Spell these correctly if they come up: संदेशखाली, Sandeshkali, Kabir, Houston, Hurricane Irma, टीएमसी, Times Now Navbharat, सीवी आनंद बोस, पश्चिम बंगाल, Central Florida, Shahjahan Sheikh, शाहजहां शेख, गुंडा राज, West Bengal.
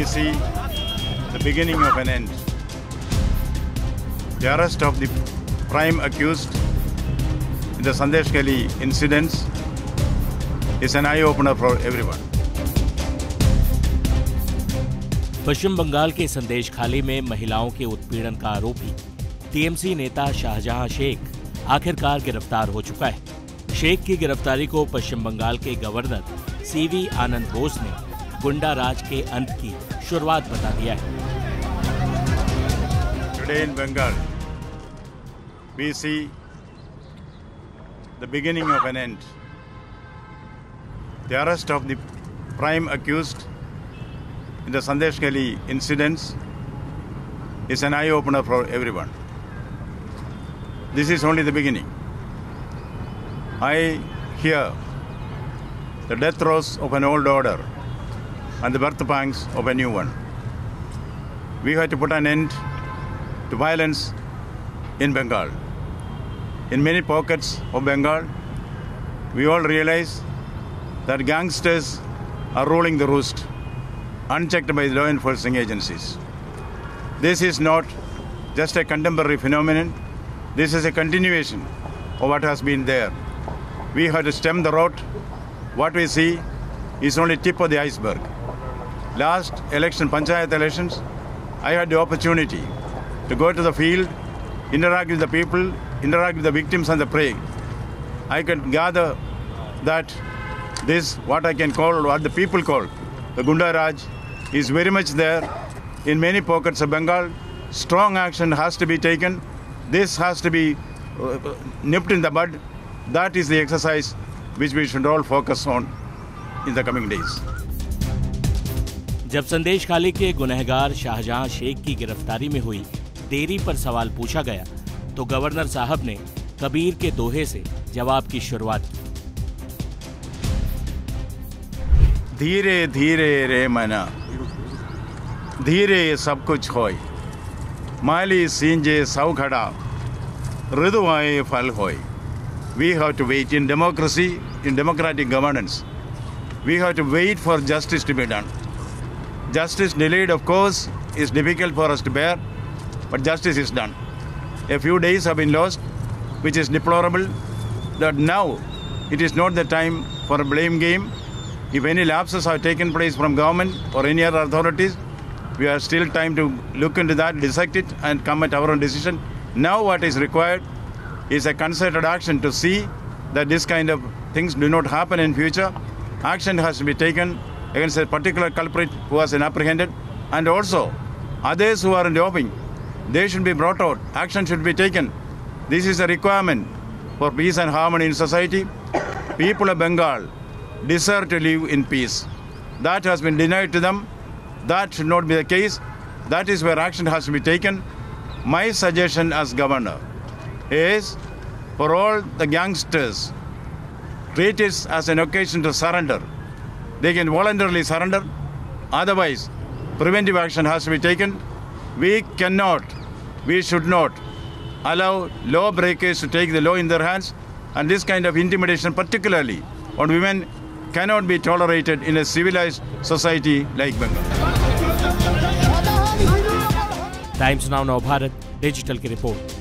we see the beginning of an end. The arrest of the prime accused in the Sandeshkali incidents is an eye-opener for everyone. पश्चिम बंगाल के संदेशखाली में महिलाओं के उत्पीड़न का आरोपी टीएमसी नेता शाहजहां शेख आखिरकार गिरफ्तार हो चुका है। शेख की गिरफ्तारी को पश्चिम बंगाल के गवर्नर सीवी आनंद बोस ने गुंडा राज के अंत की शुरुआत बता दिया है। Today in Bengal we see the beginning of an end. The arrest of the prime accused in the Sandeshkali incidents is an eye-opener for everyone. This is only the beginning. I hear the death throes of an old order and the birth pangs of a new one. We have to put an end to violence in Bengal. In many pockets of Bengal, we all realize that gangsters are ruling the roost, unchecked by law enforcing agencies. This is not just a contemporary phenomenon. This is a continuation of what has been there. We have to stem the rot. What we see is only tip of the iceberg. Last election, panchayat elections, I had the opportunity to go to the field, interact with the people, interact with the victims and the prey. I could gather that this, what the people call, the Gunda Raj, is very much there in many pockets of Bengal. Strong action has to be taken. This has to be nipped in the bud. That is the exercise which we should all focus on in the coming days. जब संदेशखाली के गुनहगार शाहजहां शेख की गिरफ्तारी में हुई देरी पर सवाल पूछा गया, तो गवर्नर साहब ने कबीर के दोहे से जवाब की शुरुआत की। धीरे धीरे रे मना धीरे सब कुछ होय माली सींजे सौ खड़ा ऋदुआए फल होय. We have to wait in democracy, in democratic governance. We have to wait for justice to be done. Justice delayed, of course, is difficult for us to bear, but justice is done. A few days have been lost, which is deplorable. That now it is not the time for a blame game. If any lapses have taken place from government or any other authorities, we have still time to look into that, dissect it, and come at our own decision. Now what is required is a concerted action to see that this kind of things do not happen in future. Action has to be taken against a particular culprit who has been apprehended, and also others who are in the offing. They should be brought out. Action should be taken. This is a requirement for peace and harmony in society. People of Bengal desire to live in peace. That has been denied to them. That should not be the case. That is where action has to be taken. My suggestion as governor is for all the gangsters, treat it as an occasion to surrender. They can voluntarily surrender. Otherwise, preventive action has to be taken. We should not allow law breakers to take the law in their hands. And this kind of intimidation, particularly on women, cannot be tolerated in a civilized society like Bengal. Times Now Navbharat, Digital की report.